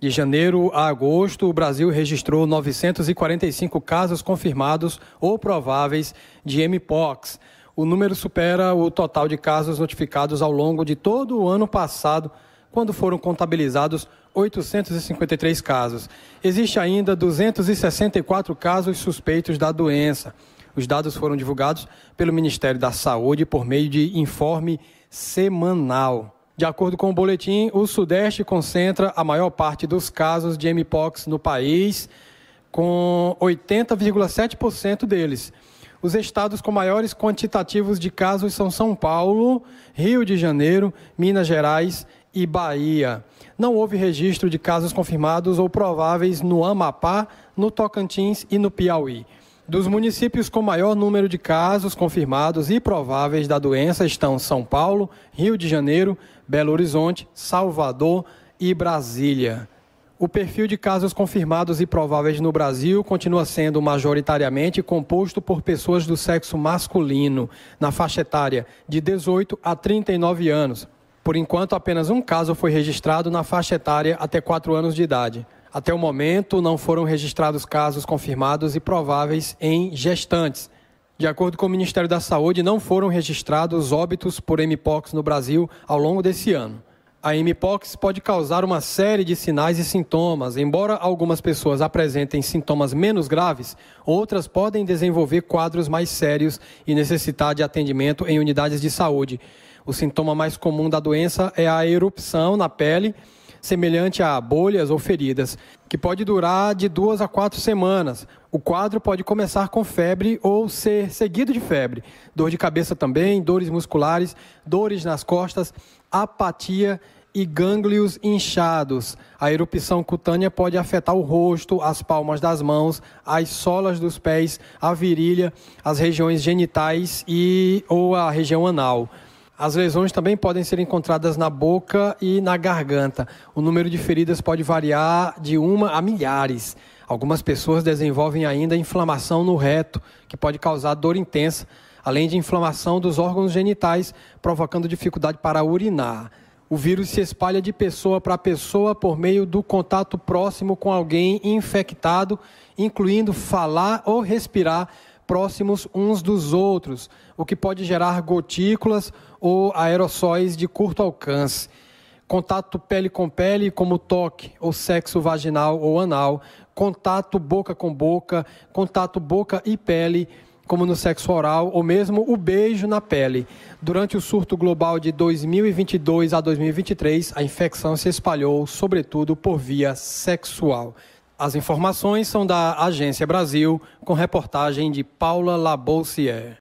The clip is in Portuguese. De janeiro a agosto, o Brasil registrou 945 casos confirmados ou prováveis de Mpox. O número supera o total de casos notificados ao longo de todo o ano passado, quando foram contabilizados 853 casos. Existe ainda 264 casos suspeitos da doença. Os dados foram divulgados pelo Ministério da Saúde por meio de informe semanal. De acordo com o boletim, o Sudeste concentra a maior parte dos casos de Mpox no país, com 80,7% deles. Os estados com maiores quantitativos de casos são São Paulo, Rio de Janeiro, Minas Gerais e Bahia. Não houve registro de casos confirmados ou prováveis no Amapá, no Tocantins e no Piauí. Dos municípios com maior número de casos confirmados e prováveis da doença estão São Paulo, Rio de Janeiro, Belo Horizonte, Salvador e Brasília. O perfil de casos confirmados e prováveis no Brasil continua sendo majoritariamente composto por pessoas do sexo masculino, na faixa etária de 18 a 39 anos. Por enquanto, apenas um caso foi registrado na faixa etária até 4 anos de idade. Até o momento, não foram registrados casos confirmados e prováveis em gestantes. De acordo com o Ministério da Saúde, não foram registrados óbitos por Mpox no Brasil ao longo desse ano. A Mpox pode causar uma série de sinais e sintomas. Embora algumas pessoas apresentem sintomas menos graves, outras podem desenvolver quadros mais sérios e necessitar de atendimento em unidades de saúde. O sintoma mais comum da doença é a erupção na pele, semelhante a bolhas ou feridas, que pode durar de 2 a 4 semanas. O quadro pode começar com febre ou ser seguido de febre, dor de cabeça também, dores musculares, dores nas costas, apatia e gânglios inchados. A erupção cutânea pode afetar o rosto, as palmas das mãos, as solas dos pés, a virilha, as regiões genitais e ou a região anal. As lesões também podem ser encontradas na boca e na garganta. O número de feridas pode variar de 1 a milhares. Algumas pessoas desenvolvem ainda inflamação no reto, que pode causar dor intensa, além de inflamação dos órgãos genitais, provocando dificuldade para urinar. O vírus se espalha de pessoa para pessoa por meio do contato próximo com alguém infectado, incluindo falar ou respirar próximos uns dos outros, o que pode gerar gotículas ou aerossóis de curto alcance. Contato pele com pele, como toque ou sexo vaginal ou anal, contato boca com boca, contato boca e pele, como no sexo oral, ou mesmo o beijo na pele. Durante o surto global de 2022 a 2023, a infecção se espalhou, sobretudo, por via sexual. As informações são da Agência Brasil, com reportagem de Paula Laboussière.